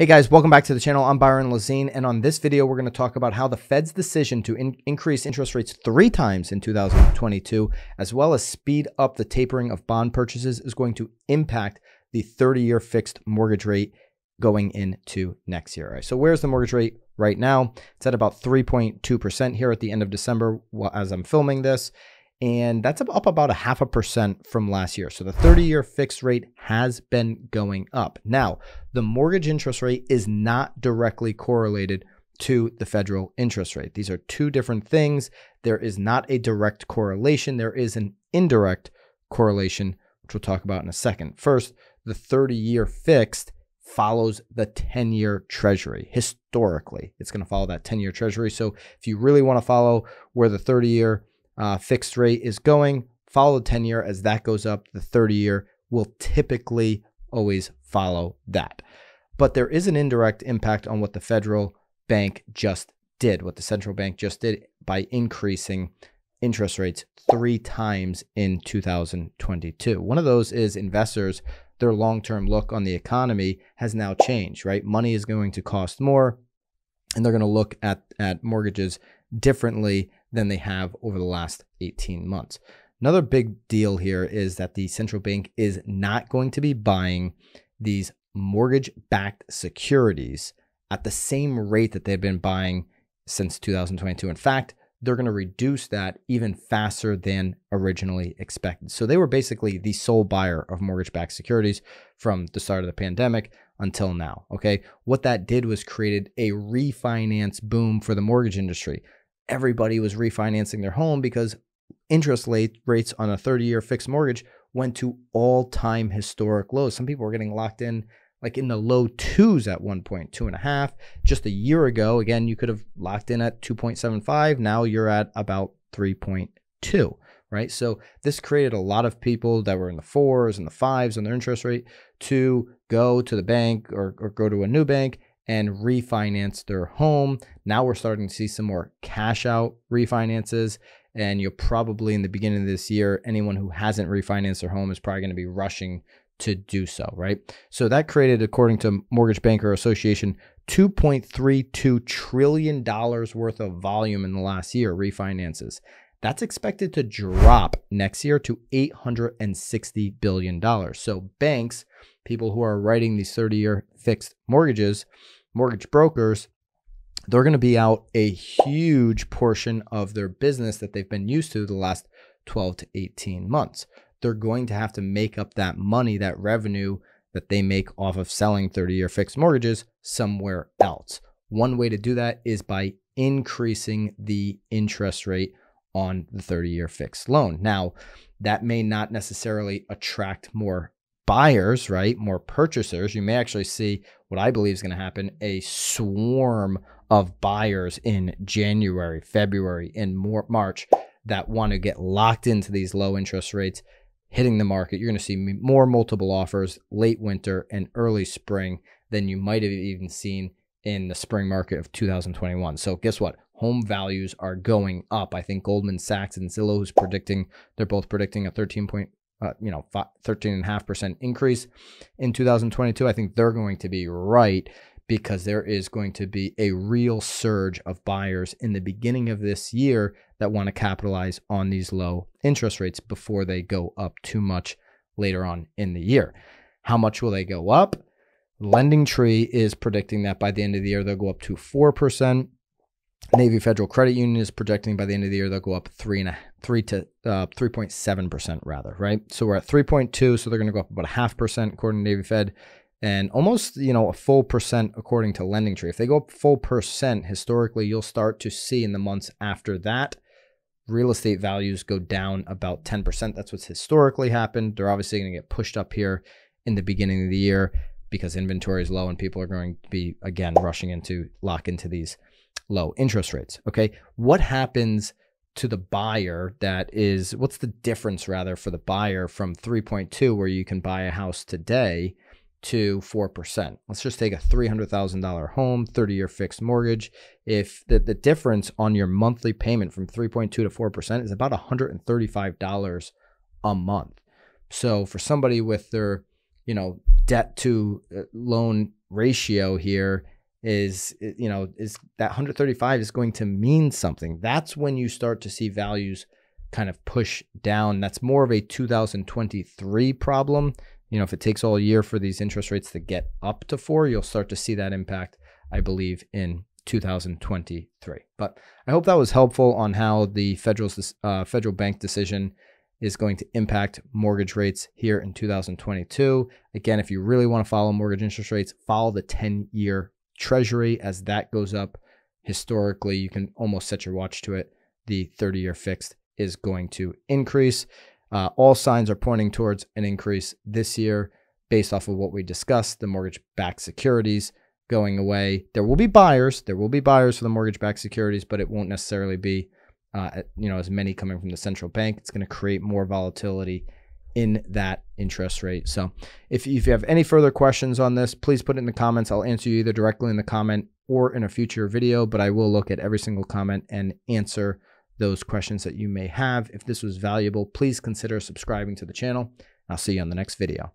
Hey guys, welcome back to the channel. I'm Byron Lazine, and on this video, we're going to talk about how the Fed's decision to increase interest rates 3 times in 2022, as well as speed up the tapering of bond purchases, is going to impact the 30-year fixed mortgage rate going into next year. All right, so where's the mortgage rate right now? It's at about 3.2% here at the end of December as I'm filming this, and that's up about 0.5% from last year. So the 30-year fixed rate has been going up. Now, the mortgage interest rate is not directly correlated to the federal interest rate. These are two different things. There is not a direct correlation. There is an indirect correlation, which we'll talk about in a second. First, the 30-year fixed follows the 10-year treasury. Historically, it's going to follow that 10-year treasury. So if you really want to follow where the 30-year fixed rate is going, follow the 10-year. As that goes up, the 30-year will typically always follow that. But there is an indirect impact on what the federal bank just did, what the central bank just did by increasing interest rates 3 times in 2022. One of those is investors, their long-term look on the economy has now changed, right? Money is going to cost more, and they're going to look at mortgages differently than they have over the last 18 months. Another big deal here is that the central bank is not going to be buying these mortgage-backed securities at the same rate that they've been buying since 2022. In fact, they're going to reduce that even faster than originally expected. So they were basically the sole buyer of mortgage-backed securities from the start of the pandemic until now, okay? What that did was created a refinance boom for the mortgage industry. Everybody was refinancing their home because interest rates on a 30-year fixed mortgage went to all-time historic lows. Some people were getting locked in like in the low 2s at one point, 2.5. Just a year ago, again, you could have locked in at 2.75. Now you're at about 3.2, right? So this created a lot of people that were in the 4s and the 5s on their interest rate to go to the bank or go to a new bank and refinance their home. Now we're starting to see some more cash out refinances, and you'll probably in the beginning of this year, anyone who hasn't refinanced their home is probably gonna be rushing to do so, right? So that created, according to Mortgage Banker Association, $2.32 trillion worth of volume in the last year, refinances. That's expected to drop next year to $860 billion. So banks, people who are writing these 30-year fixed mortgages, mortgage brokers, they're going to be out a huge portion of their business that they've been used to the last 12 to 18 months. They're going to have to make up that money, that revenue that they make off of selling 30-year fixed mortgages somewhere else. One way to do that is by increasing the interest rate on the 30-year fixed loan. Now, that may not necessarily attract more buyers, right? More purchasers. You may actually see what I believe is going to happen, a swarm of buyers in January, February, and more March that want to get locked into these low interest rates hitting the market. You're going to see more multiple offers late winter and early spring than you might have even seen in the spring market of 2021. So guess what? Home values are going up. I think Goldman Sachs and Zillow is predicting, they're both predicting a 13.5% increase in 2022. I think they're going to be right because there is going to be a real surge of buyers in the beginning of this year that want to capitalize on these low interest rates before they go up too much later on in the year. How much will they go up? LendingTree is predicting that by the end of the year, they'll go up to 4%. Navy Federal Credit Union is projecting by the end of the year they'll go up 3.7% rather, right? So we're at 3.2, so they're going to go up about 0.5% according to Navy Fed, and almost, you know, a full percent according to LendingTree. If they go up full percent historically, you'll start to see in the months after that real estate values go down about 10%. That's what's historically happened. They're obviously going to get pushed up here in the beginning of the year because inventory is low and people are going to be again rushing into lock into these low interest rates. Okay. What happens to the buyer that is, what's the difference rather for the buyer from 3.2 where you can buy a house today to 4%? Let's just take a $300,000 home, 30-year fixed mortgage. If the difference on your monthly payment from 3.2 to 4% is about $135 a month. So for somebody with their, you know, debt to loan ratio here is, you know, is that 135 is going to mean something. That's when you start to see values kind of push down. That's more of a 2023 problem. You know, if it takes all year for these interest rates to get up to 4, you'll start to see that impact, I believe, in 2023. But I hope that was helpful on how the federal bank decision is going to impact mortgage rates here in 2022. Again, if you really want to follow mortgage interest rates, follow the 10-year treasury. As that goes up historically, you can almost set your watch to it. The 30-year fixed is going to increase. All signs are pointing towards an increase this year based off of what we discussed, the mortgage-backed securities going away. There will be buyers. There will be buyers for the mortgage-backed securities, but it won't necessarily be you know, as many coming from the central bank. It's going to create more volatility in that interest rate. So if you have any further questions on this, please put it in the comments. I'll answer you either directly in the comment or in a future video, but I will look at every single comment and answer those questions that you may have. If this was valuable, please consider subscribing to the channel. I'll see you on the next video.